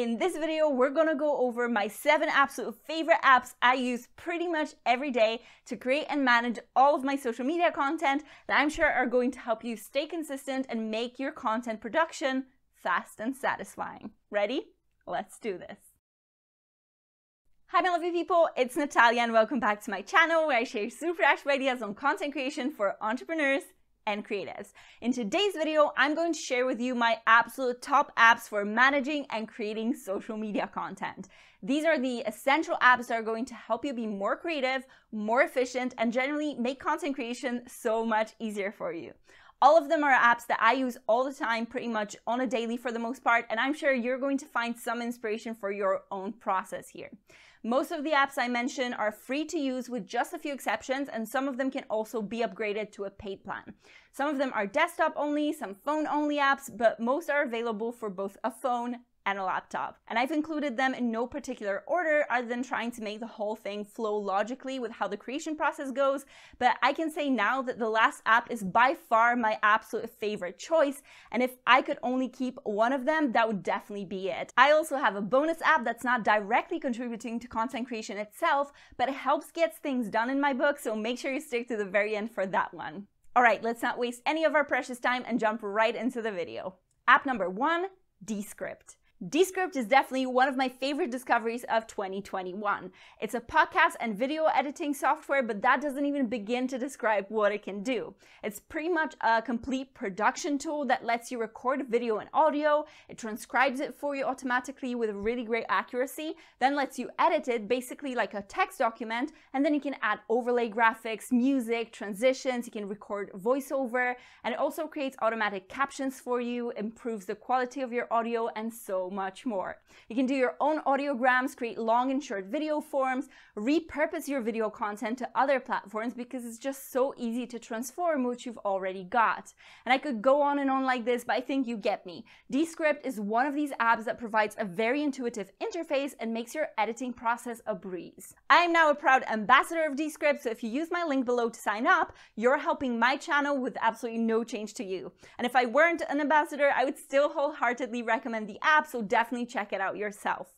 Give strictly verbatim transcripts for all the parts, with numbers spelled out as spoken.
In this video, we're gonna go over my seven absolute favorite apps I use pretty much every day to create and manage all of my social media content that I'm sure are going to help you stay consistent and make your content production fast and satisfying. Ready? Let's do this. Hi my lovely people, it's Natalia and welcome back to my channel where I share super actionable ideas on content creation for entrepreneurs and creatives. In today's video, I'm going to share with you my absolute top apps for managing and creating social media content. These are the essential apps that are going to help you be more creative, more efficient, and generally make content creation so much easier for you. All of them are apps that I use all the time, pretty much on a daily for the most part, and I'm sure you're going to find some inspiration for your own process here. Most of the apps I mention are free to use with just a few exceptions, and some of them can also be upgraded to a paid plan. Some of them are desktop only, some phone only apps, but most are available for both a phone and a laptop. And I've included them in no particular order other than trying to make the whole thing flow logically with how the creation process goes. But I can say now that the last app is by far my absolute favorite choice. And if I could only keep one of them, that would definitely be it. I also have a bonus app that's not directly contributing to content creation itself, but it helps get things done in my book. So make sure you stick to the very end for that one. All right, let's not waste any of our precious time and jump right into the video. App number one, Descript. Descript is definitely one of my favorite discoveries of twenty twenty-one. It's a podcast and video editing software, but that doesn't even begin to describe what it can do. It's pretty much a complete production tool that lets you record video and audio. It transcribes it for you automatically with really great accuracy, then lets you edit it basically like a text document, and then you can add overlay graphics, music, transitions, you can record voiceover, and it also creates automatic captions for you, improves the quality of your audio, and so much more. You can do your own audiograms, create long and short video forms, repurpose your video content to other platforms because it's just so easy to transform what you've already got. And I could go on and on like this, but I think you get me. Descript is one of these apps that provides a very intuitive interface and makes your editing process a breeze. I am now a proud ambassador of Descript, so if you use my link below to sign up, you're helping my channel with absolutely no change to you. And if I weren't an ambassador, I would still wholeheartedly recommend the app, so definitely check it out yourself.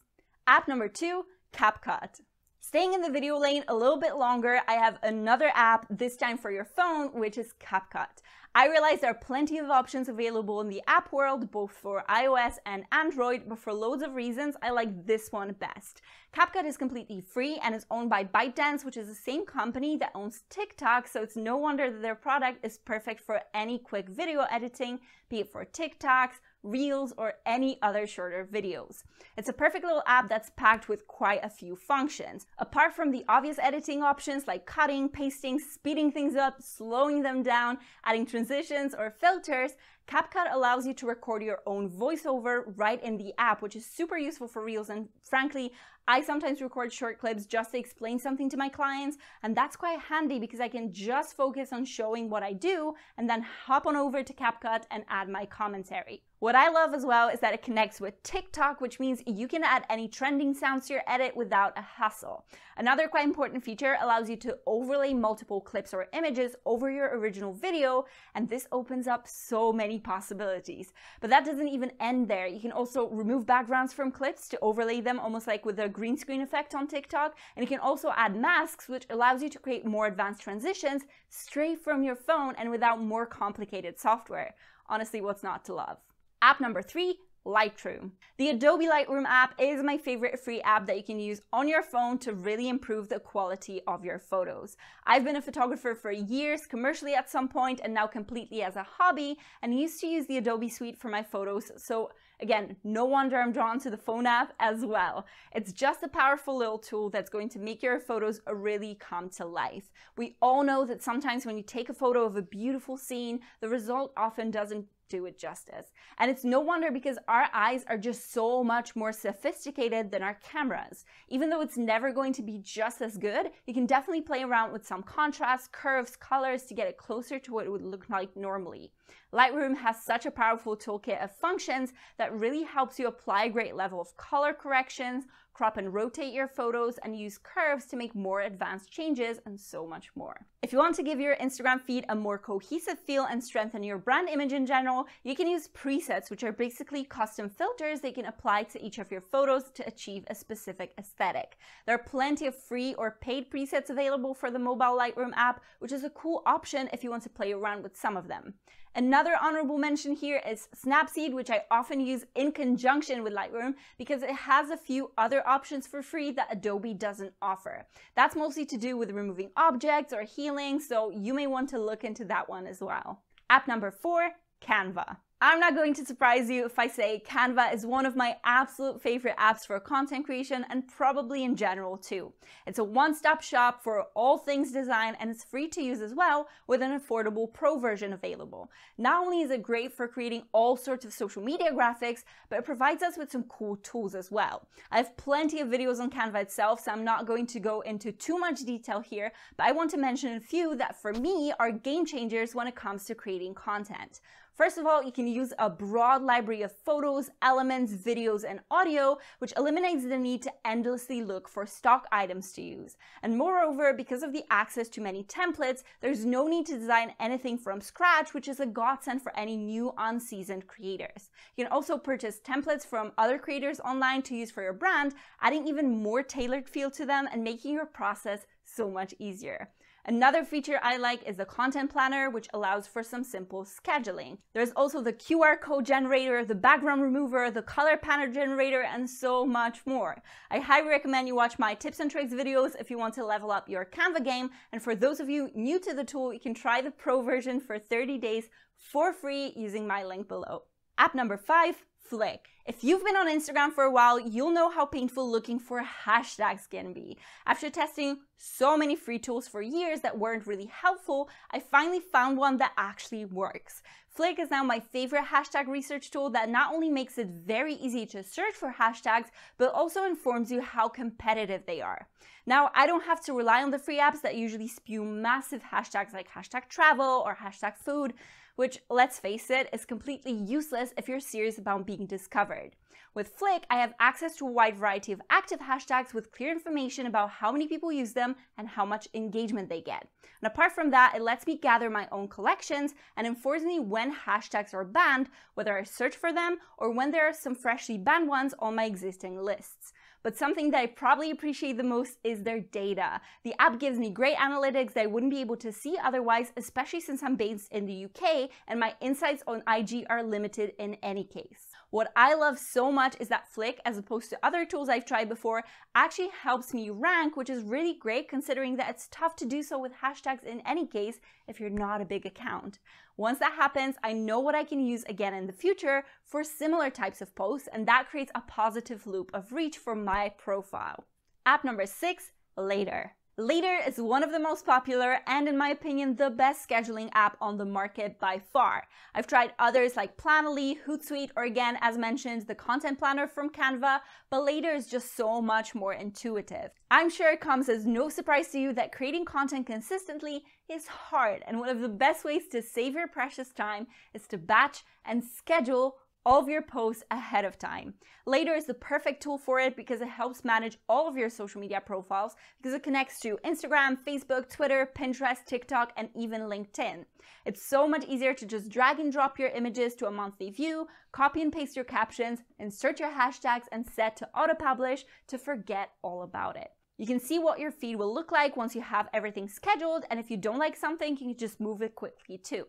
App number two, CapCut. Staying in the video lane a little bit longer, I have another app, this time for your phone, which is CapCut. I realize there are plenty of options available in the app world, both for iOS and Android, but for loads of reasons, I like this one best. CapCut is completely free and is owned by ByteDance, which is the same company that owns TikTok, so it's no wonder that their product is perfect for any quick video editing, be it for TikToks, Reels, or any other shorter videos. It's a perfect little app that's packed with quite a few functions. Apart from the obvious editing options like cutting, pasting, speeding things up, slowing them down, adding transitions or filters, CapCut allows you to record your own voiceover right in the app, which is super useful for Reels, and frankly, I sometimes record short clips just to explain something to my clients, and that's quite handy because I can just focus on showing what I do and then hop on over to CapCut and add my commentary. What I love as well is that it connects with TikTok, which means you can add any trending sounds to your edit without a hassle. Another quite important feature allows you to overlay multiple clips or images over your original video, and this opens up so many possibilities. But that doesn't even end there. You can also remove backgrounds from clips to overlay them almost like with a green screen effect on TikTok, and you can also add masks, which allows you to create more advanced transitions straight from your phone and without more complicated software. Honestly, what's not to love? App number three, Lightroom. The Adobe Lightroom app is my favorite free app that you can use on your phone to really improve the quality of your photos. I've been a photographer for years, commercially at some point, and now completely as a hobby, and used to use the Adobe Suite for my photos. So again, no wonder I'm drawn to the phone app as well. It's just a powerful little tool that's going to make your photos really come to life. We all know that sometimes when you take a photo of a beautiful scene, the result often doesn't do it justice. And it's no wonder because our eyes are just so much more sophisticated than our cameras. Even though it's never going to be just as good, you can definitely play around with some contrast, curves, colors to get it closer to what it would look like normally. Lightroom has such a powerful toolkit of functions that really helps you apply a great level of color corrections, crop and rotate your photos, and use curves to make more advanced changes, and so much more. If you want to give your Instagram feed a more cohesive feel and strengthen your brand image in general, you can use presets, which are basically custom filters that you can apply to each of your photos to achieve a specific aesthetic. There are plenty of free or paid presets available for the mobile Lightroom app, which is a cool option if you want to play around with some of them. Another honorable mention here is Snapseed, which I often use in conjunction with Lightroom because it has a few other options for free that Adobe doesn't offer. That's mostly to do with removing objects or healing, so you may want to look into that one as well. App number four, Canva. I'm not going to surprise you if I say Canva is one of my absolute favorite apps for content creation and probably in general too. It's a one-stop shop for all things design and it's free to use as well with an affordable pro version available. Not only is it great for creating all sorts of social media graphics, but it provides us with some cool tools as well. I have plenty of videos on Canva itself, so I'm not going to go into too much detail here, but I want to mention a few that for me are game changers when it comes to creating content. First of all, you can use a broad library of photos, elements, videos, and audio, which eliminates the need to endlessly look for stock items to use. And moreover, because of the access to many templates, there's no need to design anything from scratch, which is a godsend for any new unseasoned creators. You can also purchase templates from other creators online to use for your brand, adding even more tailored feel to them and making your process so much easier. Another feature I like is the content planner, which allows for some simple scheduling. There's also the Q R code generator, the background remover, the color panel generator, and so much more. I highly recommend you watch my tips and tricks videos if you want to level up your Canva game. And for those of you new to the tool, you can try the pro version for thirty days for free using my link below. App number five, Flick. If you've been on Instagram for a while, you'll know how painful looking for hashtags can be. After testing so many free tools for years that weren't really helpful, I finally found one that actually works. Flick is now my favorite hashtag research tool that not only makes it very easy to search for hashtags, but also informs you how competitive they are. Now, I don't have to rely on the free apps that usually spew massive hashtags like hashtag travel or hashtag food, which, let's face it, is completely useless if you're serious about being discovered. With Flick, I have access to a wide variety of active hashtags with clear information about how many people use them and how much engagement they get. And apart from that, it lets me gather my own collections and informs me when hashtags are banned, whether I search for them or when there are some freshly banned ones on my existing lists. But something that I probably appreciate the most is their data. The app gives me great analytics that I wouldn't be able to see otherwise, especially since I'm based in the U K and my insights on I G are limited in any case. What I love so much is that Flick, as opposed to other tools I've tried before, actually helps me rank, which is really great considering that it's tough to do so with hashtags in any case if you're not a big account. Once that happens, I know what I can use again in the future for similar types of posts, and that creates a positive loop of reach for my profile. App number six, Later. Later is one of the most popular and, in my opinion, the best scheduling app on the market by far. I've tried others like Planoly, Hootsuite, or again, as mentioned, the content planner from Canva, but Later is just so much more intuitive. I'm sure it comes as no surprise to you that creating content consistently is hard, and one of the best ways to save your precious time is to batch and schedule all of your posts ahead of time. Later is the perfect tool for it because it helps manage all of your social media profiles because it connects to Instagram, Facebook, Twitter, Pinterest, TikTok, and even LinkedIn. It's so much easier to just drag and drop your images to a monthly view, copy and paste your captions, insert your hashtags, and set to auto-publish to forget all about it. You can see what your feed will look like once you have everything scheduled, and if you don't like something, you can just move it quickly too.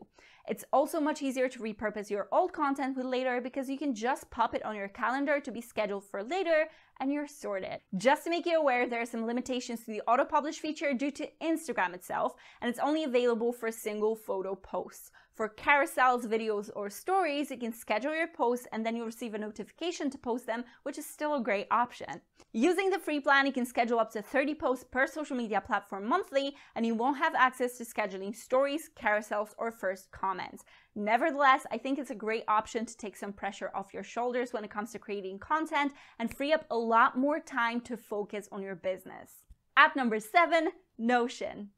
It's also much easier to repurpose your old content with Later because you can just pop it on your calendar to be scheduled for later and you're sorted. Just to make you aware, there are some limitations to the auto-publish feature due to Instagram itself, and it's only available for single photo posts. For carousels, videos, or stories, you can schedule your posts and then you'll receive a notification to post them, which is still a great option. Using the free plan, you can schedule up to thirty posts per social media platform monthly, and you won't have access to scheduling stories, carousels, or first comments. Nevertheless, I think it's a great option to take some pressure off your shoulders when it comes to creating content and free up a lot more time to focus on your business. App number seven, Notion.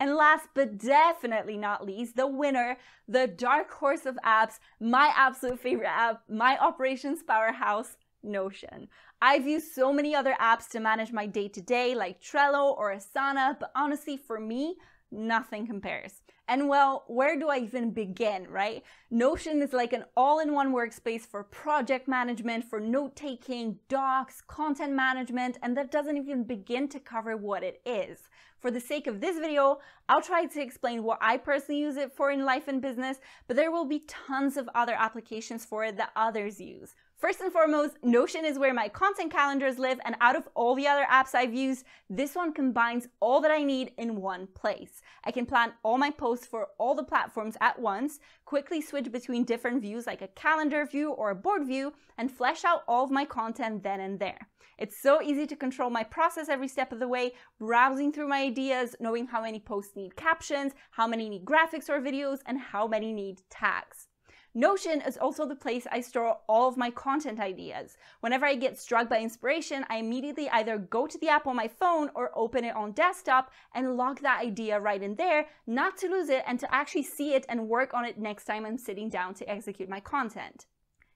And last but definitely not least, the winner, the dark horse of apps, my absolute favorite app, my operations powerhouse, Notion. I've used so many other apps to manage my day-to-day like Trello or Asana, but honestly for me, nothing compares. And well, where do I even begin, right? Notion is like an all-in-one workspace for project management, for note-taking, docs, content management, and that doesn't even begin to cover what it is. For the sake of this video, I'll try to explain what I personally use it for in life and business, but there will be tons of other applications for it that others use. First and foremost, Notion is where my content calendars live, and out of all the other apps I've used, this one combines all that I need in one place. I can plan all my posts for all the platforms at once, quickly switch between different views like a calendar view or a board view, and flesh out all of my content then and there. It's so easy to control my process every step of the way, browsing through my ideas, knowing how many posts need captions, how many need graphics or videos, and how many need tags. Notion is also the place I store all of my content ideas. Whenever I get struck by inspiration, I immediately either go to the app on my phone or open it on desktop and lock that idea right in there, not to lose it and to actually see it and work on it next time I'm sitting down to execute my content.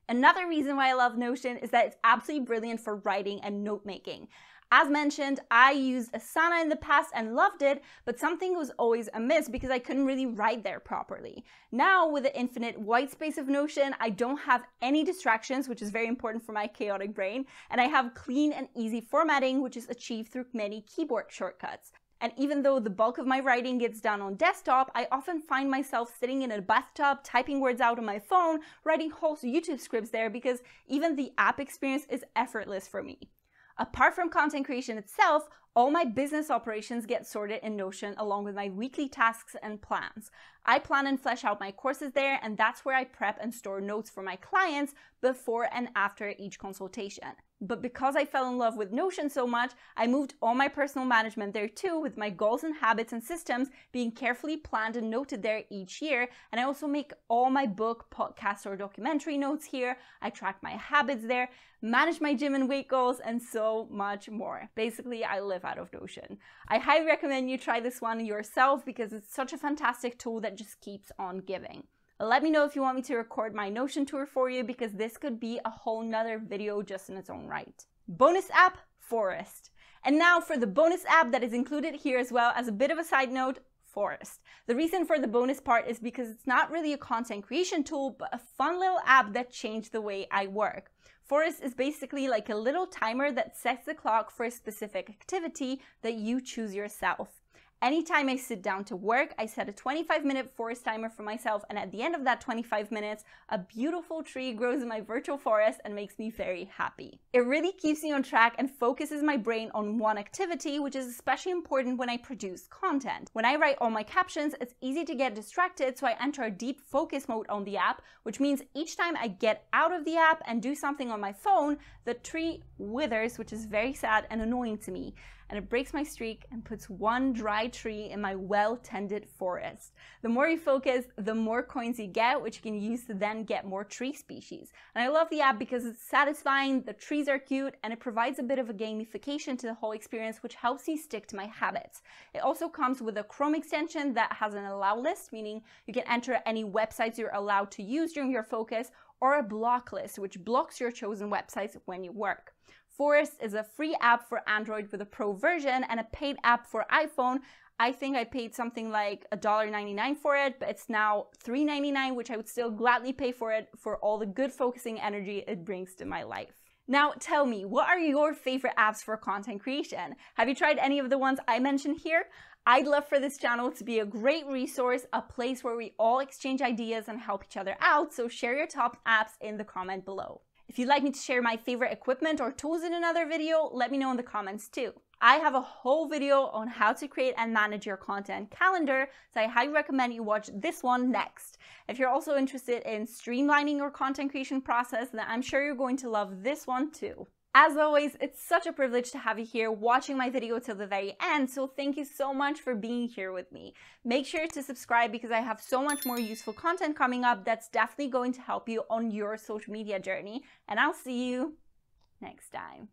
Another reason why I love Notion is that it's absolutely brilliant for writing and note making. As mentioned, I used Asana in the past and loved it, but something was always amiss because I couldn't really write there properly. Now, with the infinite white space of Notion, I don't have any distractions, which is very important for my chaotic brain, and I have clean and easy formatting, which is achieved through many keyboard shortcuts. And even though the bulk of my writing gets done on desktop, I often find myself sitting in a bathtub, typing words out on my phone, writing whole YouTube scripts there because even the app experience is effortless for me. Apart from content creation itself, all my business operations get sorted in Notion along with my weekly tasks and plans. I plan and flesh out my courses there, and that's where I prep and store notes for my clients before and after each consultation. But because I fell in love with Notion so much, I moved all my personal management there too, with my goals and habits and systems being carefully planned and noted there each year. And I also make all my book, podcast, or documentary notes here. I track my habits there, manage my gym and weight goals, and so much more. Basically, I live out of Notion. I highly recommend you try this one yourself because it's such a fantastic tool that just keeps on giving. Let me know if you want me to record my Notion tour for you because this could be a whole nother video just in its own right. Bonus app, Forest. And now for the bonus app that is included here as well as a bit of a side note, Forest. The reason for the bonus part is because it's not really a content creation tool, but a fun little app that changed the way I work. Forest is basically like a little timer that sets the clock for a specific activity that you choose yourself. Anytime I sit down to work, I set a twenty-five minute forest timer for myself, and at the end of that twenty-five minutes, a beautiful tree grows in my virtual forest and makes me very happy. It really keeps me on track and focuses my brain on one activity, which is especially important when I produce content. When I write all my captions, it's easy to get distracted, so I enter a deep focus mode on the app, which means each time I get out of the app and do something on my phone, the tree withers, which is very sad and annoying to me. And it breaks my streak and puts one dry tree in my well-tended forest. The more you focus, the more coins you get, which you can use to then get more tree species. And I love the app because it's satisfying, the trees are cute, and it provides a bit of a gamification to the whole experience, which helps me stick to my habits. It also comes with a Chrome extension that has an allow list, meaning you can enter any websites you're allowed to use during your focus, or a block list, which blocks your chosen websites when you work. Forest is a free app for Android with a pro version and a paid app for iPhone. I think I paid something like one dollar ninety-nine for it, but it's now three ninety-nine, which I would still gladly pay for it for all the good focusing energy it brings to my life. Now tell me, what are your favorite apps for content creation? Have you tried any of the ones I mentioned here? I'd love for this channel to be a great resource, a place where we all exchange ideas and help each other out, so share your top apps in the comment below. If you'd like me to share my favorite equipment or tools in another video, let me know in the comments too. I have a whole video on how to create and manage your content calendar, so I highly recommend you watch this one next. If you're also interested in streamlining your content creation process, then I'm sure you're going to love this one too. As always, it's such a privilege to have you here watching my video till the very end, so thank you so much for being here with me. Make sure to subscribe because I have so much more useful content coming up that's definitely going to help you on your social media journey, and I'll see you next time.